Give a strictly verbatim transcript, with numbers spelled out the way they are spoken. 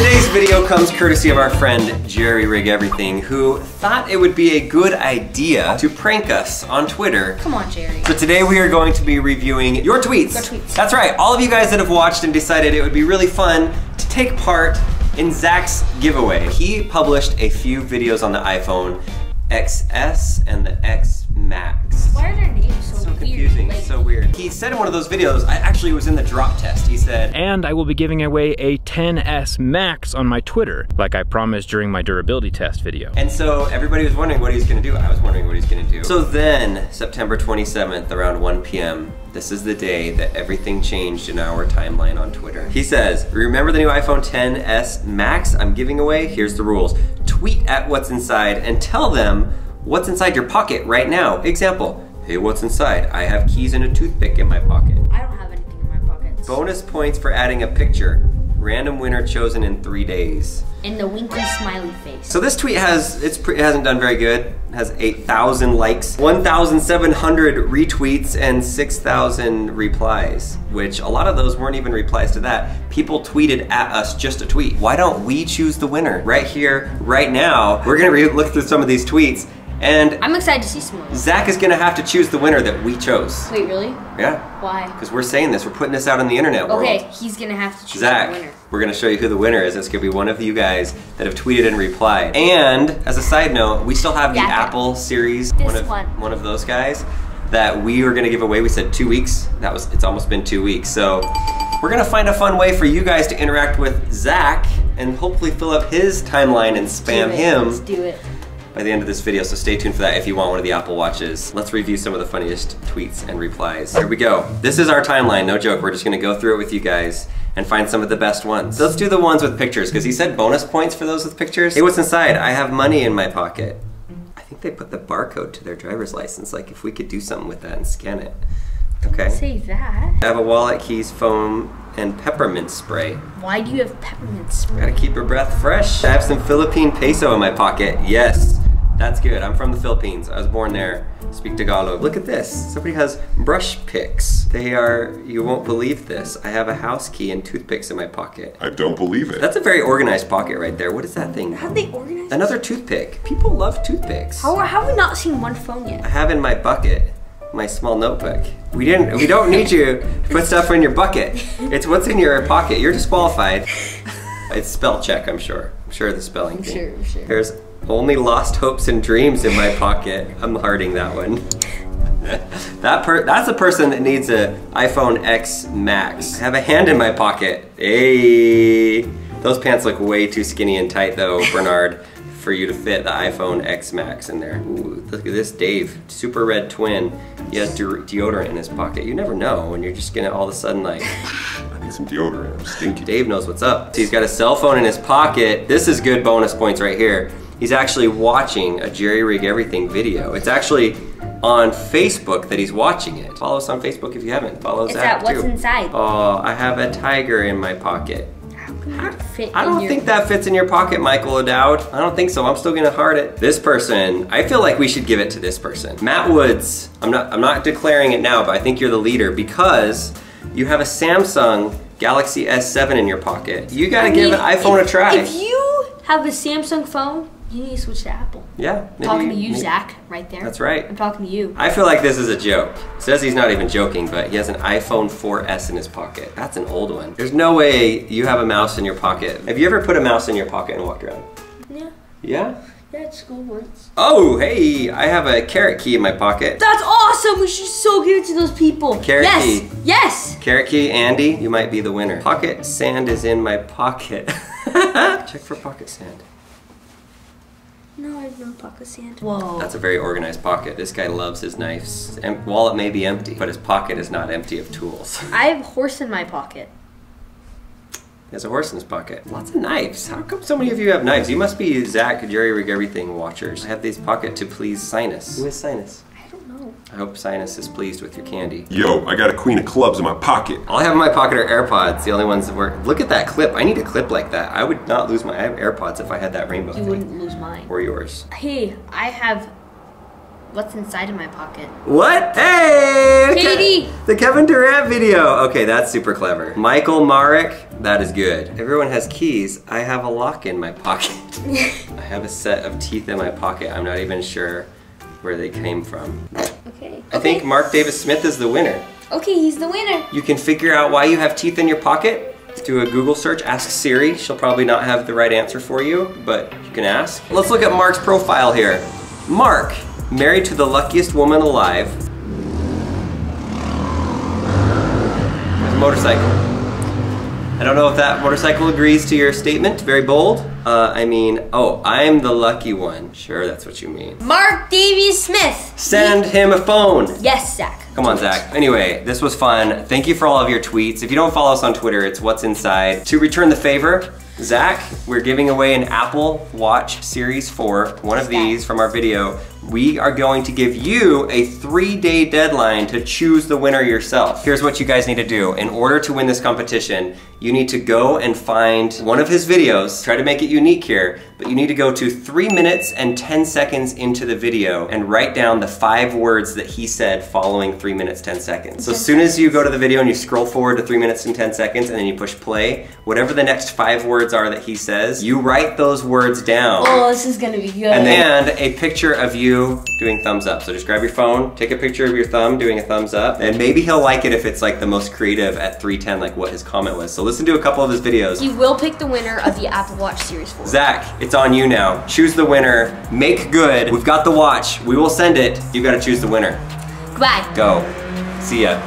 Today's video comes courtesy of our friend JerryRigEverything, who thought it would be a good idea to prank us on Twitter. Come on, Jerry. So today we are going to be reviewing your tweets. Your tweets. That's right. All of you guys that have watched and decided it would be really fun to take part in Zach's giveaway. He published a few videos on the iPhone X S and the X Max. Why are their names so, so weird? Confusing. Like, so weird. He said in one of those videos, I actually was in the drop test, he said, and I will be giving away a ten S Max on my Twitter, like I promised during my durability test video. And so everybody was wondering what he was gonna do. I was wondering what he's gonna do. So then, September twenty-seventh, around one P M, this is the day that everything changed in our timeline on Twitter. He says, remember the new iPhone X S Max I'm giving away? Here's the rules. Tweet at What's Inside and tell them what's inside your pocket right now. Example, hey, what's inside? I have keys and a toothpick in my pocket. I don't have anything in my pockets. Bonus points for adding a picture. Random winner chosen in three days. In the winky smiley face. So this tweet has, it's pre, it hasn't done very good. It has eight thousand likes, one thousand seven hundred retweets, and six thousand replies, which a lot of those weren't even replies to that. People tweeted at us just a tweet. Why don't we choose the winner? Right here, right now, we're gonna re look through some of these tweets, and I'm excited to see some more. Zach is gonna have to choose the winner that we chose. Wait, really? Yeah. Why? Because we're saying this, we're putting this out on the internet world. Okay, he's gonna have to choose Zach, the winner. We're gonna show you who the winner is. It's gonna be one of you guys that have tweeted and replied. And as a side note, we still have the yeah, Apple Series, this one of, one. one of those guys that we were gonna give away. We said two weeks. That was, it's almost been two weeks. So we're gonna find a fun way for you guys to interact with Zach and hopefully fill up his timeline and spam do it. him. Let's do it. By the end of this video, so stay tuned for that if you want one of the Apple Watches. Let's review some of the funniest tweets and replies. Here we go. This is our timeline, no joke. We're just gonna go through it with you guys and find some of the best ones. Let's do the ones with pictures, because he said bonus points for those with pictures. Hey, what's inside? I have money in my pocket. I think they put the barcode to their driver's license. Like, if we could do something with that and scan it. Okay. Don't say that. I have a wallet, keys, phone, and peppermint spray. Why do you have peppermint spray? Gotta keep your breath fresh. I have some Philippine peso in my pocket. Yes. That's good. I'm from the Philippines. I was born there. Speak Tagalog. Look at this. Somebody has brush picks. They are, you won't believe this. I have a house key and toothpicks in my pocket. I don't believe it. That's a very organized pocket right there. What is that thing? How they organize? Another toothpick. People love toothpicks. How, how have we not seen one phone yet? I have in my bucket my small notebook. We didn't, we don't need you to put stuff in your bucket. It's what's in your pocket. You're disqualified. It's spell check, I'm sure. I'm sure of the spelling I'm thing. Sure, I'm sure. There's only lost hopes and dreams in my pocket. I'm hearting that one. that per That's a person that needs a iPhone X Max. I have a hand in my pocket. Hey, those pants look way too skinny and tight though, Bernard, for you to fit the iPhone X Max in there. Ooh, look at this, Dave, super red twin. He has de deodorant in his pocket. You never know when you're just gonna all of a sudden like, some deodorant, I'm stinky. Dave knows what's up. He's got a cell phone in his pocket. This is good bonus points right here. He's actually watching a JerryRigEverything video. It's actually on Facebook that he's watching it. Follow us on Facebook if you haven't. Follow us at What's Inside. Oh, I have a tiger in my pocket. How can that fit? I don't think that fits in your pocket, Michael O'Dowd. I don't think so. I'm still gonna heart it. This person, I feel like we should give it to this person. Matt Woods. I'm not. I'm not declaring it now, but I think you're the leader because you have a Samsung Galaxy S seven in your pocket. You gotta I give mean, an iPhone if, a try. If you have a Samsung phone, you need to switch to Apple. Yeah. I'm talking you, to you, maybe. Zach, right there. That's right. I'm talking to you. I feel like this is a joke. It says he's not even joking, but he has an iPhone four S in his pocket. That's an old one. There's no way you have a mouse in your pocket. Have you ever put a mouse in your pocket and walked around? Yeah. Yeah? Yeah, at school once. Oh, hey, I have a carrot key in my pocket. That's awesome. We should so give it to those people. Carrot yes. key. Yes. Carrot key, Andy, you might be the winner. Pocket sand is in my pocket. Check for pocket sand. No, I have no pocket sand. Whoa. That's a very organized pocket. This guy loves his knives. His wallet may be empty, but his pocket is not empty of tools. I have a horse in my pocket. He has a horse in his pocket. Lots of knives. How come so many of you have knives? You must be Zach JerryRigEverything watchers. I have these pocket to please Sinus. Who is Sinus? I don't know. I hope Sinus is pleased with your candy. Yo, I got a queen of clubs in my pocket. All I have in my pocket are AirPods, the only ones that work. Look at that clip. I need a clip like that. I would not lose my AirPods if I had that rainbow you thing. You wouldn't lose mine. Or yours. Hey, I have what's inside of my pocket. What? Hey! Katie! Ke the Kevin Durant video. Okay, that's super clever. Michael Marek, that is good. Everyone has keys. I have a lock in my pocket. I have a set of teeth in my pocket. I'm not even sure where they came from. Okay. I okay. think Mark Davis Smith is the winner. Okay, he's the winner. You can figure out why you have teeth in your pocket. Do a Google search, ask Siri. She'll probably not have the right answer for you, but you can ask. Let's look at Mark's profile here. Mark, married to the luckiest woman alive. There's a motorcycle. I don't know if that motorcycle agrees to your statement. Very bold. Uh, I mean, oh, I'm the lucky one. Sure, that's what you mean. Mark Davies Smith. Send him a phone. Yes, Zach. Come on, Zach. Anyway, this was fun. Thank you for all of your tweets. If you don't follow us on Twitter, it's What's Inside. To return the favor, Zach, we're giving away an Apple Watch Series four, one of these from our video. We are going to give you a three-day deadline to choose the winner yourself. Here's what you guys need to do. In order to win this competition, you need to go and find one of his videos. Try to make it unique here, but you need to go to three minutes and ten seconds into the video and write down the five words that he said following three minutes, ten seconds. So as soon as you go to the video and you scroll forward to three minutes and ten seconds and then you push play, whatever the next five words are that he says, you write those words down. Oh, this is gonna be good. And then a picture of you doing thumbs up. So just grab your phone, take a picture of your thumb doing a thumbs up, and maybe he'll like it if it's like the most creative at three ten, like what his comment was. So listen to a couple of his videos. He will pick the winner of the Apple Watch Series four. Zach, it's on you now. Choose the winner, make good. We've got the watch, we will send it. You've got to choose the winner. Goodbye. Go. See ya.